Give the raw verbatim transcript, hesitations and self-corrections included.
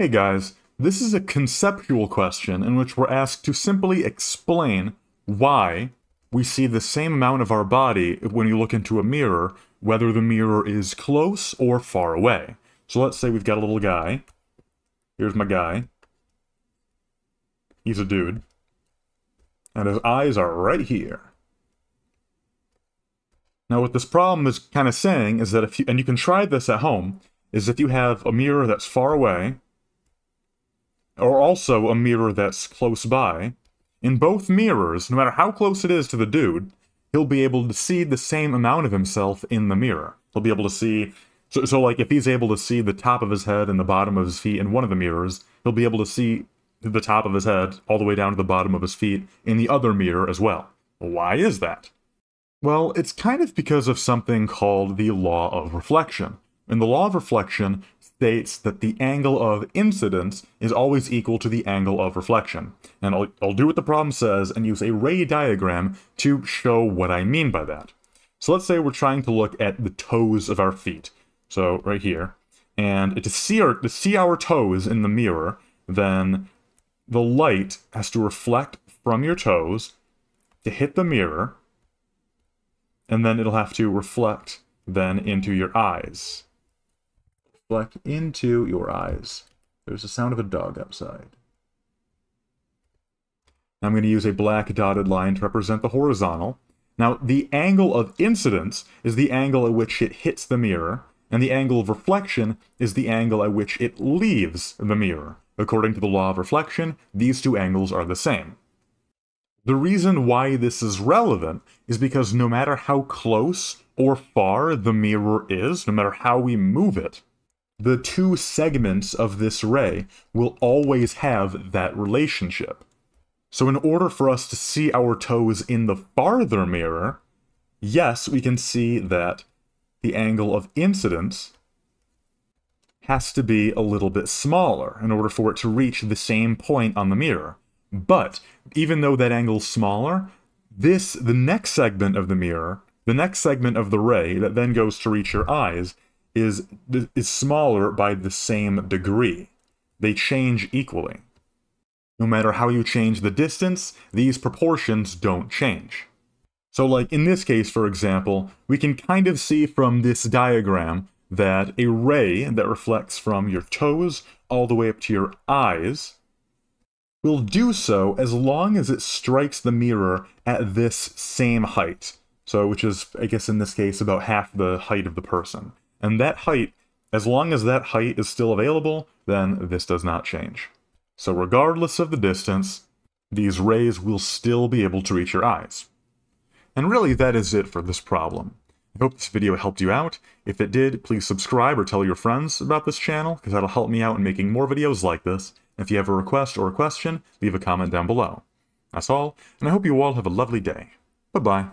Hey guys, this is a conceptual question in which we're asked to simply explain why we see the same amount of our body when you look into a mirror, whether the mirror is close or far away. So let's say we've got a little guy. Here's my guy. He's a dude. And his eyes are right here. Now what this problem is kind of saying is that if you, and you can try this at home, is if you have a mirror that's far away, or also a mirror that's close by, in both mirrors, no matter how close it is to the dude, he'll be able to see the same amount of himself in the mirror. He'll be able to see, so, so like if he's able to see the top of his head and the bottom of his feet in one of the mirrors, he'll be able to see the top of his head all the way down to the bottom of his feet in the other mirror as well. Why is that? Well, it's kind of because of something called the law of reflection. And the law of reflection states that the angle of incidence is always equal to the angle of reflection. And I'll, I'll do what the problem says and use a ray diagram to show what I mean by that. So let's say we're trying to look at the toes of our feet. So right here. And to see our, to see our toes in the mirror, then the light has to reflect from your toes to hit the mirror. And then it'll have to reflect then into your eyes. Reflect into your eyes. There's the sound of a dog outside. I'm going to use a black dotted line to represent the horizontal. Now, the angle of incidence is the angle at which it hits the mirror, and the angle of reflection is the angle at which it leaves the mirror. According to the law of reflection, these two angles are the same. The reason why this is relevant is because no matter how close or far the mirror is, no matter how we move it, the two segments of this ray will always have that relationship. So in order for us to see our toes in the farther mirror, yes, we can see that the angle of incidence has to be a little bit smaller in order for it to reach the same point on the mirror. But even though that angle's smaller, this, the next segment of the mirror, the next segment of the ray that then goes to reach your eyes, is is smaller by the same degree. They change equally. No matter how you change the distance, these proportions don't change. So like in this case, for example, we can kind of see from this diagram that a ray that reflects from your toes all the way up to your eyes will do so as long as it strikes the mirror at this same height. So which is, I guess in this case, about half the height of the person. And that height, as long as that height is still available, then this does not change. So regardless of the distance, these rays will still be able to reach your eyes. And really, that is it for this problem. I hope this video helped you out. If it did, please subscribe or tell your friends about this channel, because that'll help me out in making more videos like this. And if you have a request or a question, leave a comment down below. That's all, and I hope you all have a lovely day. Bye-bye.